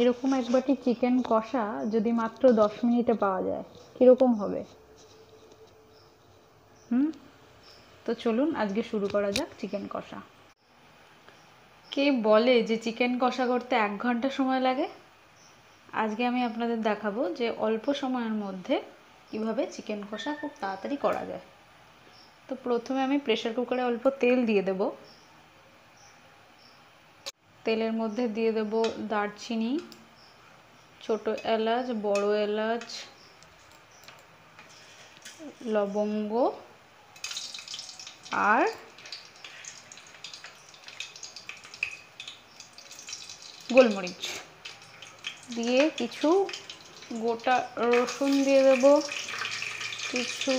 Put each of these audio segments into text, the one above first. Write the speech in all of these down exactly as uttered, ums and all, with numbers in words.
এরকম এক বাটি চিকেন কষা যদি মাত্র দশ মিনিটে পাওয়া যায় কি রকম হবে হুম তো চলুন আজকে শুরু করা যাক চিকেন কষা। কে বলে যে চিকেন কষা করতে এক ঘন্টা সময় লাগে? আজকে আমি আপনাদের দেখাবো যে অল্প সময়ের মধ্যে কিভাবে চিকেন কষা খুব তাড়াতাড়ি করা যায়। তো প্রথমে আমি প্রেসার কুকারে অল্প তেল দিয়ে দেব। তেলের মধ্যে দিয়ে দেব দারচিনি, ছোট এলাচ, বড় এলাচ, লবঙ্গ আর গোলমরিচ দিয়ে কিছু গোটা রসুন দিয়ে দেব, কিছু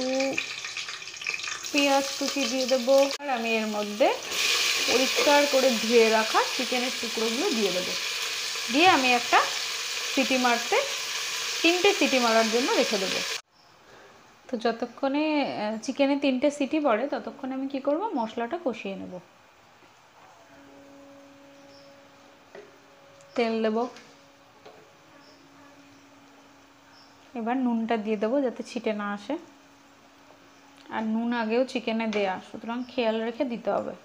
পেঁয়াজ কুচি দিয়ে দেব আর আমি এর মধ্যে পরিষ্কার করে ধুয়ে রাখা চিকেনের টুকরোগুলো দিয়ে দেব। দিয়ে আমি একটা সিটি মারতে তিনটে সিটি মারার জন্য রেখে দেব। তো যতক্ষণে চিকেনে তিনটে সিটি পড়ে ততক্ষণে আমি কি করব, মশলাটা কষিয়ে নেব। তেল দেব, এবার নুনটা দিয়ে দেবো যাতে ছিটে না আসে। আর নুন আগেও চিকেনে দেয়া, সুতরাং খেয়াল রেখে দিতে হবে।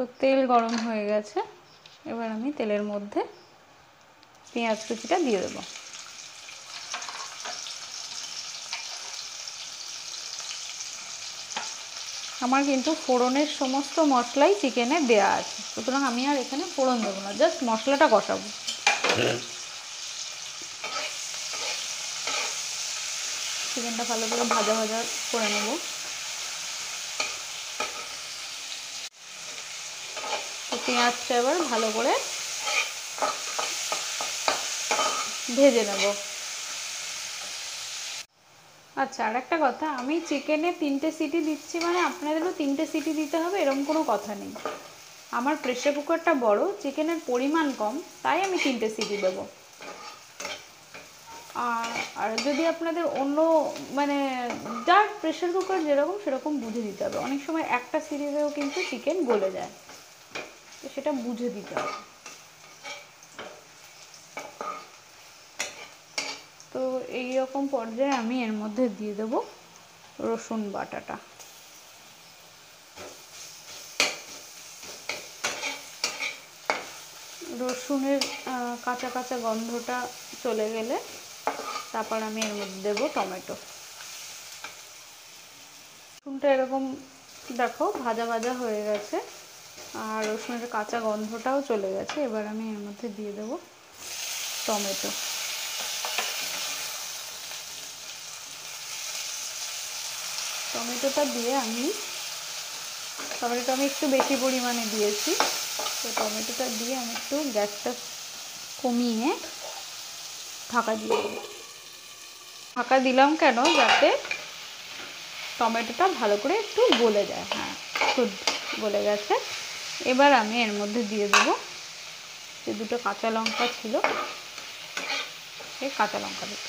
তো তেল গরম হয়ে গেছে, এবার আমি তেলের মধ্যে পেঁয়াজ কুচিটা দিয়ে দেব। আমার কিন্তু ফোড়নের সমস্ত মশলাই চিকেনে দেয়া আছে, সুতরাং আমি আর এখানে ফোড়ন দেবো না, জাস্ট মশলাটা কষাবো। চিকেনটা ভালো করে ভাজা ভাজা করে নেবো। পেঁয়াজটা এবার ভালো করে ভেজে নেব। আচ্ছা, আর একটা কথা, আমি চিকেনে তিনটে সিটি দিচ্ছি মানে আপনাদেরও তিনটে সিটি দিতে হবে এরকম কোনো কথা নেই। আমার প্রেসার কুকারটা বড়, চিকেনের পরিমাণ কম, তাই আমি তিনটে সিটি দেব। আর আর যদি আপনাদের অন্য মানে যার প্রেসার কুকার যেরকম সেরকম বুঝে দিতে হবে। অনেক সময় একটা সিটিতেও কিন্তু চিকেন গলে যায়, সেটা বুঝে দিতে হবে। তো এইরকম পর্যায়ে আমি এর মধ্যে দিয়ে দেব রসুন বাটাটা। রসুনের কাঁচা কাঁচা গন্ধটা চলে গেলে তারপর আমি এর মধ্যে দেব টমেটো। রসুনটা এরকম দেখো ভাজা ভাজা হয়ে গেছে আর রসুনের কাঁচা গন্ধটাও চলে গেছে। এবার আমি এর মধ্যে দিয়ে দেব টমেটো। টমেটোটা দিয়ে আমি টমেটোটা আমি একটু বেশি পরিমাণে দিয়েছি, তো টমেটোটা দিয়ে আমি একটু গ্যাসটা কমিয়ে ঢাকা দিয়ে দেব। ঢাকা দিলাম কেন, যাতে টমেটোটা ভালো করে একটু গলে যায়। হ্যাঁ, গলে গেছে। এবার আমি এর মধ্যে দিয়ে দেবো যে দুটো কাঁচা লঙ্কা ছিল সেই কাঁচা লঙ্কা দুটো।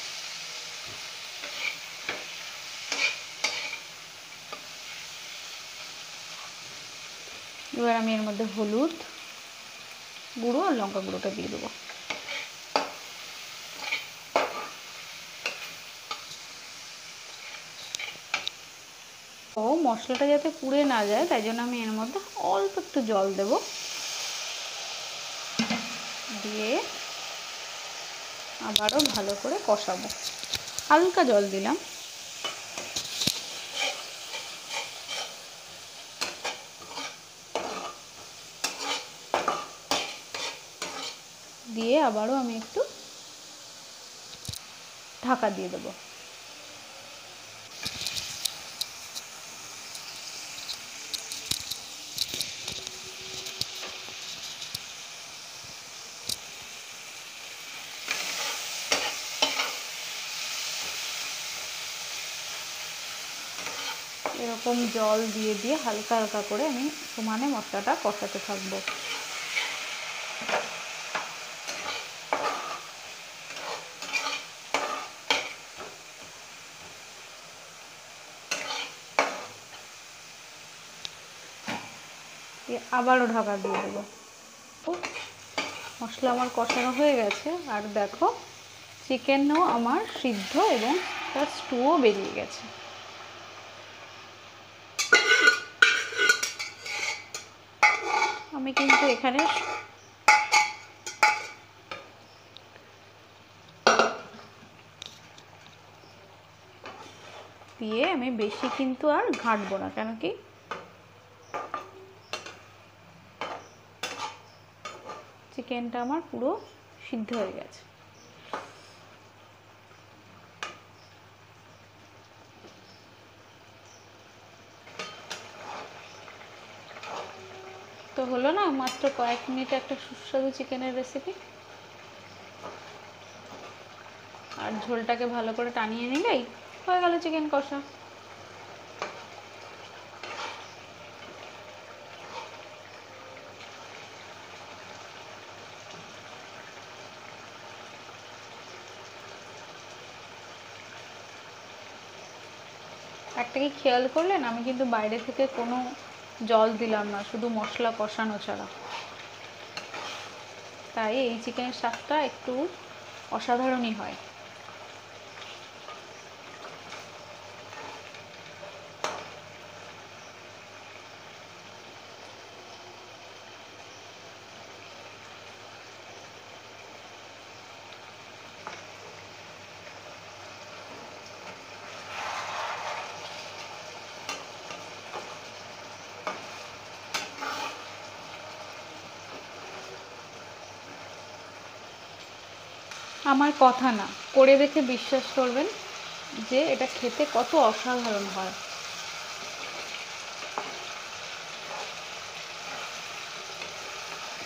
এবার আমি এর মধ্যে হলুদ গুঁড়ো আর লঙ্কা গুঁড়োটা দিয়ে দেবো। ও মশলাটা যাতে পুড়ে না যায় তাই জন্য আমি এর মধ্যে অল্প একটু জল দেব। দিয়ে আবারও ভালো করে কষাবো। হালকা জল দিলাম। দিয়ে আবারও আমি একটু ঢাকা দিয়ে দেবো। এরকম জল দিয়ে দিয়ে হালকা হালকা করে আমি সমানে মশলাটা কষাতে থাকব। আবারও ঢাকা দিয়ে দেবো। মশলা আমার কষানো হয়ে গেছে, আর দেখো চিকেনও আমার সিদ্ধ এবং তার স্টুও বেরিয়ে গেছে। আমি কিন্তু এখানে দিয়ে আমি বেশি কিন্তু আর ঘাঁটবো না, কেন কি চিকেনটা আমার পুরো সিদ্ধ হয়ে গেছে। তো হলো না মাত্র কয়েক মিনিটে একটা সুস্বাদু চিকেনের রেসিপি। আর ঝোলটাকে ভালো করে টানিয়ে নিলেই হয়ে গেল চিকেন কষা। একটা কি খেয়াল করলেন, আমি কিন্তু বাইরে থেকে কোনো জল দিলাম না, শুধু মশলা কষানো ছাড়া। তাই এই চিকেনের স্বাদটা একটু অসাধারণই হয়। আমার কথা না, করে দেখে বিশ্বাস করবেন যে এটা খেতে কত অসাধারণ হয়।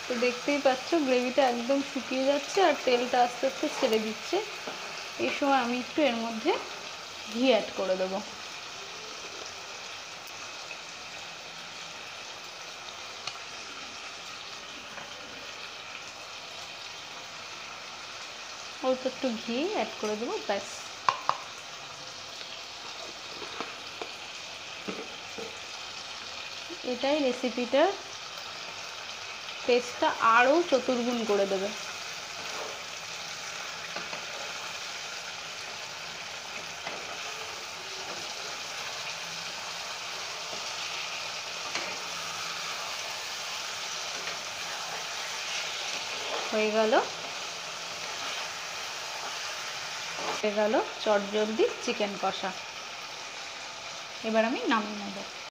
তো দেখতেই পাচ্ছ গ্রেভিটা একদম শুকিয়ে যাচ্ছে আর তেলটা আস্তে আস্তে ছেড়ে দিচ্ছে। এই সময় আমি একটু এর মধ্যে ঘি অ্যাড করে দেবো। অল্প একটু ঘি অ্যাড করে দেবো, ব্যাস। এটাই রেসিপিটার টেস্টটা আরও চতুর্গুণ করে দেবে। হয়ে গেল গেল চটজলদি চিকেন কষা। এবার আমি নামিয়ে নেব।